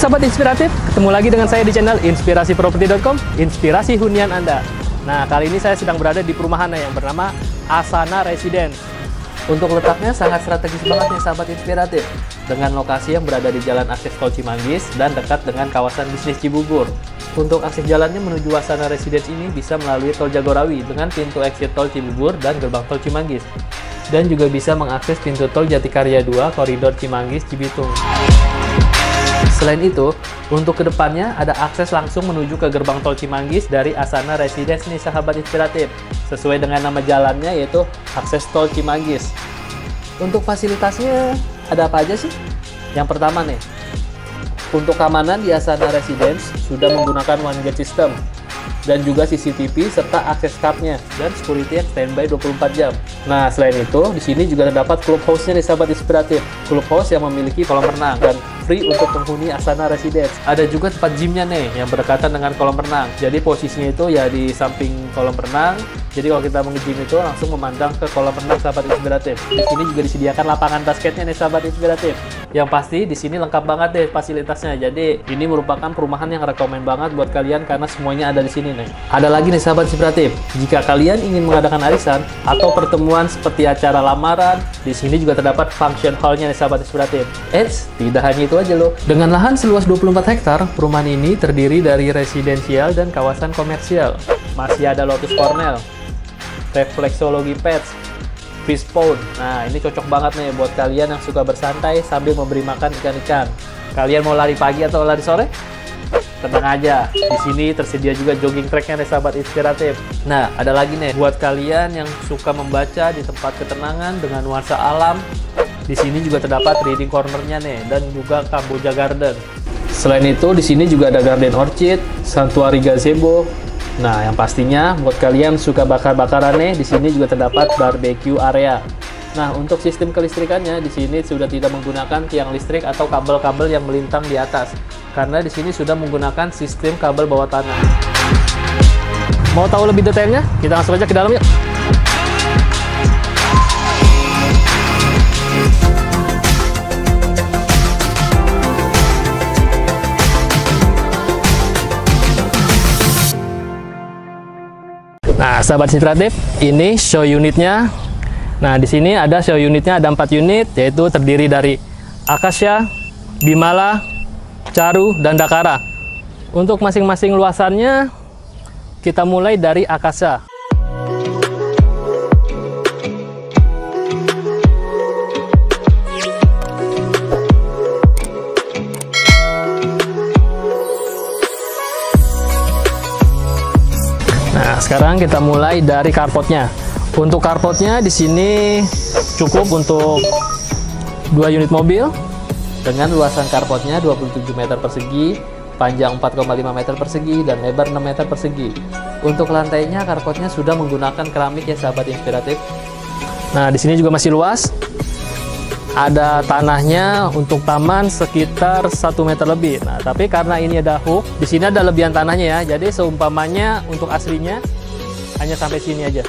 Sobat Inspiratif, ketemu lagi dengan saya di channel inspirasiproperti.com, inspirasi hunian Anda. Nah, kali ini saya sedang berada di perumahan yang bernama Asana Residence. Untuk letaknya sangat strategis banget nih Sobat Inspiratif, dengan lokasi yang berada di jalan akses Tol Cimanggis dan dekat dengan kawasan bisnis Cibubur. Untuk akses jalannya menuju Asana Residence ini bisa melalui Tol Jagorawi dengan pintu exit Tol Cibubur dan gerbang Tol Cimanggis. Dan juga bisa mengakses pintu Tol Jati Karya 2, Koridor Cimanggis, Cibitung. Selain itu, untuk kedepannya ada akses langsung menuju ke gerbang Tol Cimanggis dari Asana Residence nih Sahabat Inspiratif, sesuai dengan nama jalannya yaitu akses Tol Cimanggis. Untuk fasilitasnya ada apa aja sih? Yang pertama nih, untuk keamanan di Asana Residence sudah menggunakan one gate system dan juga CCTV serta akses cardnya dan security yang standby 24 jam. Nah, selain itu di sini juga terdapat clubhouse-nya nih Sahabat Inspiratif, clubhouse yang memiliki kolam renang dan free untuk penghuni Asana Residence. Ada juga tempat gymnya nih yang berdekatan dengan kolam renang. Jadi posisinya itu ya di samping kolam renang. Jadi kalau kita nge-gym itu langsung memandang ke kolam renang Sahabat Inspiratif. Di sini juga disediakan lapangan basketnya nih Sahabat Inspiratif. Yang pasti di sini lengkap banget deh fasilitasnya. Jadi ini merupakan perumahan yang rekomend banget buat kalian karena semuanya ada di sini nih. Ada lagi nih Sahabat Inspiratif. Jika kalian ingin mengadakan arisan atau pertemuan seperti acara lamaran, di sini juga terdapat function hall-nya nih Sahabat Inspiratif. Eits, tidak hanya itu aja loh. Dengan lahan seluas 24 hektar, perumahan ini terdiri dari residensial dan kawasan komersial. Masih ada Lotus Cornell, Refleksologi Pets, Fish Pond. Nah, ini cocok banget nih buat kalian yang suka bersantai sambil memberi makan ikan-ikan. Kalian mau lari pagi atau lari sore? Tenang aja, di sini tersedia juga jogging track-nya nih Sahabat Inspiratif. Nah, ada lagi nih buat kalian yang suka membaca di tempat ketenangan dengan nuansa alam. Di sini juga terdapat reading corner-nya nih dan juga Kamboja Garden. Selain itu di sini juga ada Garden Orchid, Santuari Gazebo. Nah, yang pastinya buat kalian suka bakar-bakaran nih, di sini juga terdapat barbecue area. Nah, untuk sistem kelistrikannya di sini sudah tidak menggunakan tiang listrik atau kabel-kabel yang melintang di atas, karena di sini sudah menggunakan sistem kabel bawah tanah. Mau tahu lebih detailnya? Kita langsung aja ke dalam yuk. Nah, Sahabat Inspiratif, ini show unitnya. Nah, di sini ada show unitnya, ada 4 unit, yaitu terdiri dari Akasha, Bimala, Caru, dan Dakara. Untuk masing-masing luasannya, kita mulai dari Akasha. Sekarang kita mulai dari carportnya. Untuk carportnya di sini cukup untuk 2 unit mobil dengan luasan carportnya 27 meter persegi, panjang 4,5 meter persegi, dan lebar 6 meter persegi. Untuk lantainya carportnya sudah menggunakan keramik ya Sahabat Inspiratif. Nah, di sini juga masih luas. Ada tanahnya untuk taman sekitar 1 meter lebih. Nah, tapi karena ini ada hook, di sini ada lebihan tanahnya ya. Jadi seumpamanya untuk aslinya hanya sampai sini aja.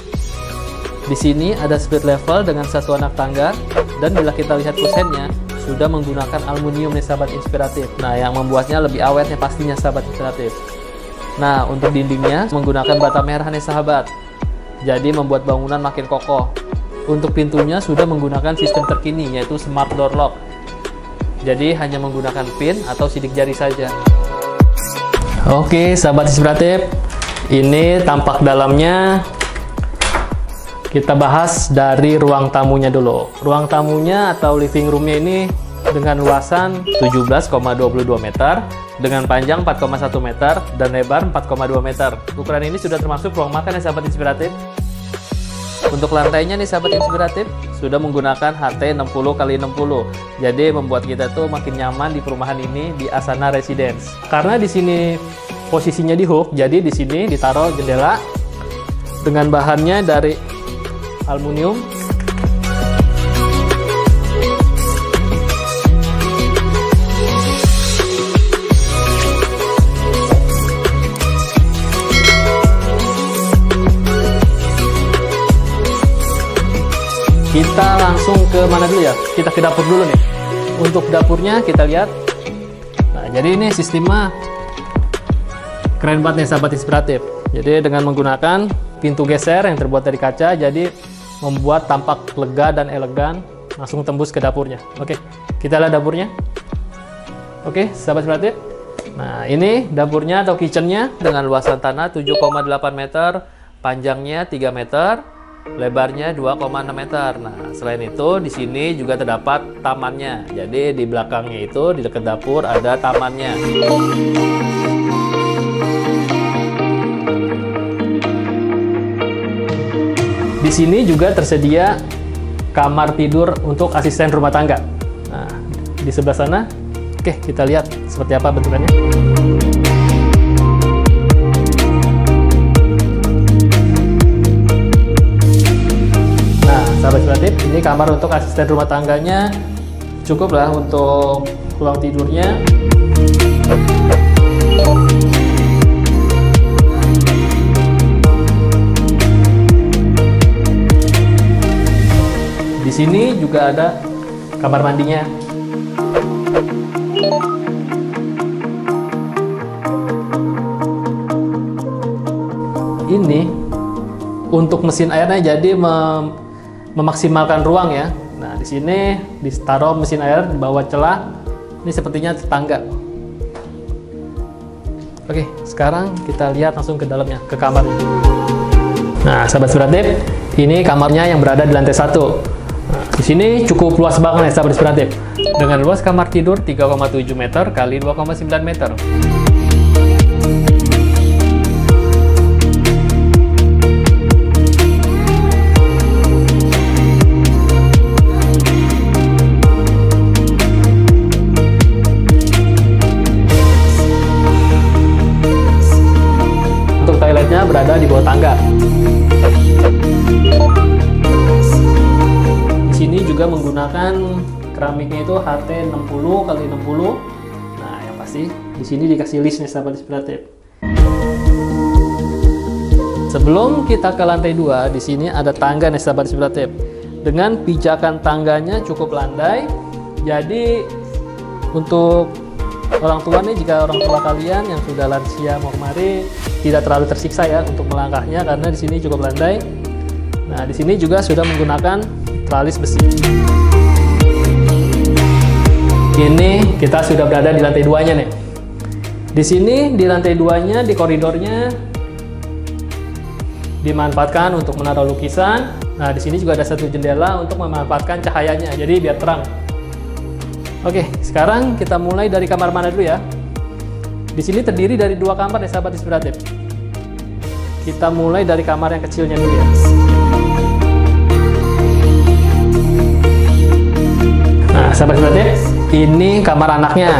Di sini ada speed level dengan satu anak tangga dan bila kita lihat kusennya sudah menggunakan aluminium nih Sahabat Inspiratif. Nah, yang membuatnya lebih awet nih pastinya Sahabat Inspiratif. Nah, untuk dindingnya menggunakan bata merah nih Sahabat. Jadi membuat bangunan makin kokoh. Untuk pintunya sudah menggunakan sistem terkini yaitu smart door lock. Jadi hanya menggunakan pin atau sidik jari saja. Oke, Sahabat Inspiratif, ini tampak dalamnya. Kita bahas dari ruang tamunya dulu. Ruang tamunya atau living roomnya ini dengan luasan 17,22 meter, dengan panjang 4,1 meter, dan lebar 4,2 meter. Ukuran ini sudah termasuk ruang makan ya Sahabat Inspiratif. Untuk lantainya nih Sahabat Inspiratif sudah menggunakan HT 60x60. Jadi membuat kita tuh makin nyaman di perumahan ini di Asana Residence. Karena di sini posisinya di hook, jadi di sini ditaruh jendela dengan bahannya dari aluminium. Kita langsung ke mana dulu ya? Kita ke dapur dulu nih. Untuk dapurnya kita lihat. Nah, jadi ini sistemnya keren banget nih sahabat inspiratif. Jadi dengan menggunakan pintu geser yang terbuat dari kaca, jadi membuat tampak lega dan elegan, langsung tembus ke dapurnya. Oke, kita lihat dapurnya. Oke, sahabat inspiratif. Nah, ini dapurnya atau kitchennya dengan luasan tanah 7,8 meter, panjangnya 3 meter, lebarnya 2,6 meter. Nah, selain itu di sini juga terdapat tamannya. Jadi di belakangnya itu di dekat dapur ada tamannya. Di sini juga tersedia kamar tidur untuk asisten rumah tangga. Nah, di sebelah sana. Oke, kita lihat seperti apa bentukannya. Sahabat kreatif, ini kamar untuk asisten rumah tangganya, cukuplah untuk ruang tidurnya. Di sini juga ada kamar mandinya. Ini untuk mesin airnya, jadi memaksimalkan ruang ya. Nah, di sini ditaruh mesin air di bawah celah. Ini sepertinya tetangga. Oke, sekarang kita lihat langsung ke dalamnya, ke kamarnya. Nah, sahabat inspiratif, ini kamarnya yang berada di lantai 1. Nah, di sini cukup luas banget ya sahabat inspiratif. Dengan luas kamar tidur 3,7 meter kali 2,9 meter. Berada di bawah tangga. Di sini juga menggunakan keramiknya itu HT 60 x 60. Nah, yang pasti di sini dikasih list nih sahabat inspiratif. Sebelum kita ke lantai 2, di sini ada tangga nih sahabat inspiratif. Dengan pijakan tangganya cukup landai. Jadi untuk orang tua nih, jika orang tua kalian yang sudah lansia mau kemari, tidak terlalu tersiksa ya untuk melangkahnya karena di sini cukup landai. Nah, di sini juga sudah menggunakan tralis besi. Ini kita sudah berada di lantai 2-nya nih. Di sini di lantai 2-nya di koridornya dimanfaatkan untuk menaruh lukisan. Nah, di sini juga ada satu jendela untuk memanfaatkan cahayanya, jadi biar terang. Oke, sekarang kita mulai dari kamar mana dulu ya? Di sini terdiri dari 2 kamar ya sahabat inspiratif. Kita mulai dari kamar yang kecilnya dulu ya. Nah, sahabat inspiratif, ini kamar anaknya.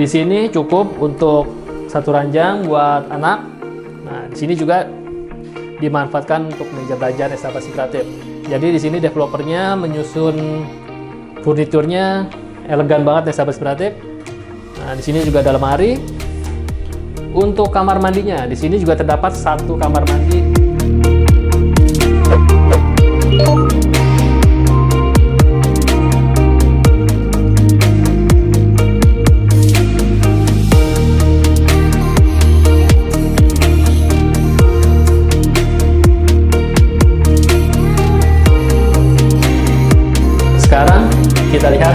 Di sini cukup untuk satu ranjang buat anak. Nah, di sini juga dimanfaatkan untuk meja belajar ya sahabat inspiratif. Jadi di sini developernya menyusun furniturnya elegan banget ya sahabat inspiratif. Nah, di sini juga ada lemari. Untuk kamar mandinya, di sini juga terdapat satu kamar mandi. Kita lihat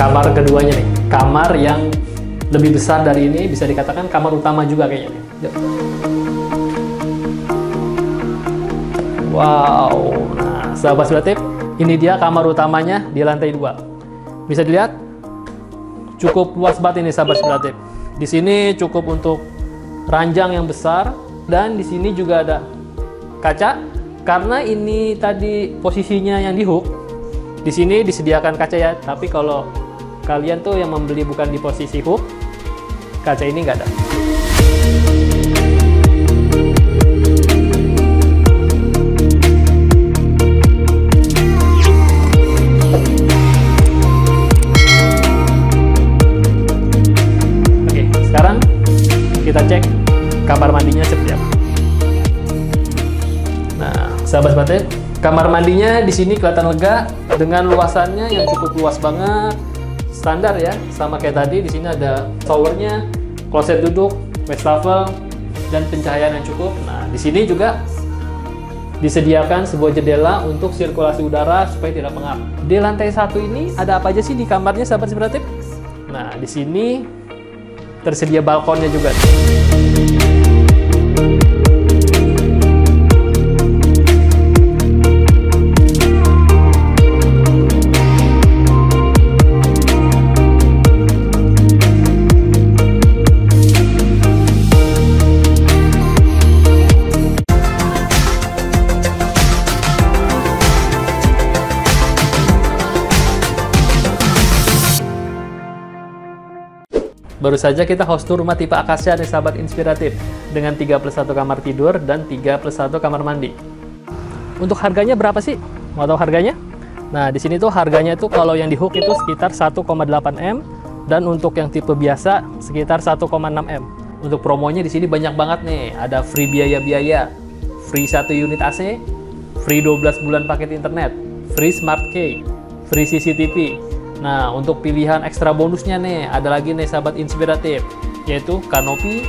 kamar keduanya nih, kamar yang lebih besar dari ini, bisa dikatakan kamar utama juga kayaknya. Yuk. Wow, nah sahabat inspiratif, ini dia kamar utamanya di lantai 2. Bisa dilihat cukup luas banget ini sahabat inspiratif. Di sini cukup untuk ranjang yang besar dan di sini juga ada kaca karena ini tadi posisinya yang di hook. Di sini disediakan kaca ya, tapi kalau kalian tuh yang membeli bukan di posisi hook, kaca ini nggak ada. Oke, sekarang kita cek kamar mandinya seperti apa. Nah, sahabat-sahabat, Kamar mandinya di sini kelihatan lega dengan luasannya yang cukup luas banget. Standar ya, sama kayak tadi. Di sini ada showernya, kloset duduk, wastafel, dan pencahayaan yang cukup. Nah, di sini juga disediakan sebuah jendela untuk sirkulasi udara supaya tidak pengap. Di lantai satu ini ada apa aja sih di kamarnya, sahabat Ciberatip? Nah, di sini tersedia balkonnya juga. Baru saja kita host tour rumah tipe Akasha dari sahabat Inspiratif dengan 3+1 kamar tidur dan 3+1 kamar mandi. Untuk harganya berapa sih? Mau tahu harganya? Nah, di sini tuh harganya itu kalau yang di hook itu sekitar 1,8M dan untuk yang tipe biasa sekitar 1,6M. Untuk promonya di sini banyak banget nih. Ada free biaya-biaya, free 1 unit AC, free 12 bulan paket internet, free smart key, free CCTV. Nah, untuk pilihan ekstra bonusnya nih, ada lagi nih sahabat Inspiratif, yaitu kanopi,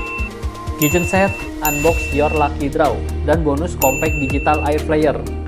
kitchen set, unbox your lucky draw, dan bonus compact digital air flyer.